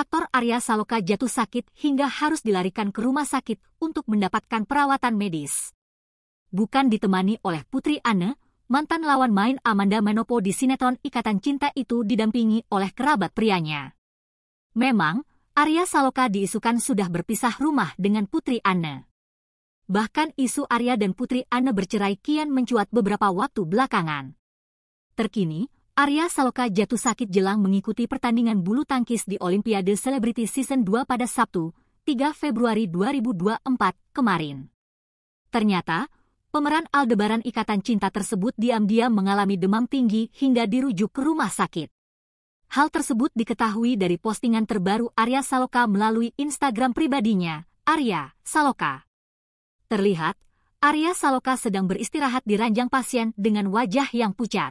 aktor Arya Saloka jatuh sakit hingga harus dilarikan ke rumah sakit untuk mendapatkan perawatan medis. Bukan ditemani oleh Putri Anne, mantan lawan main Amanda Manopo di sinetron Ikatan Cinta itu didampingi oleh kerabat prianya. Memang, Arya Saloka diisukan sudah berpisah rumah dengan Putri Anne. Bahkan isu Arya dan Putri Anne bercerai kian mencuat beberapa waktu belakangan. Terkini, Arya Saloka jatuh sakit jelang mengikuti pertandingan bulu tangkis di Olimpiade Selebriti Season 2 pada Sabtu, 3 Februari 2024 kemarin. Ternyata, pemeran Aldebaran Ikatan Cinta tersebut diam-diam mengalami demam tinggi hingga dirujuk ke rumah sakit. Hal tersebut diketahui dari postingan terbaru Arya Saloka melalui Instagram pribadinya, Arya Saloka. Terlihat, Arya Saloka sedang beristirahat di ranjang pasien dengan wajah yang pucat.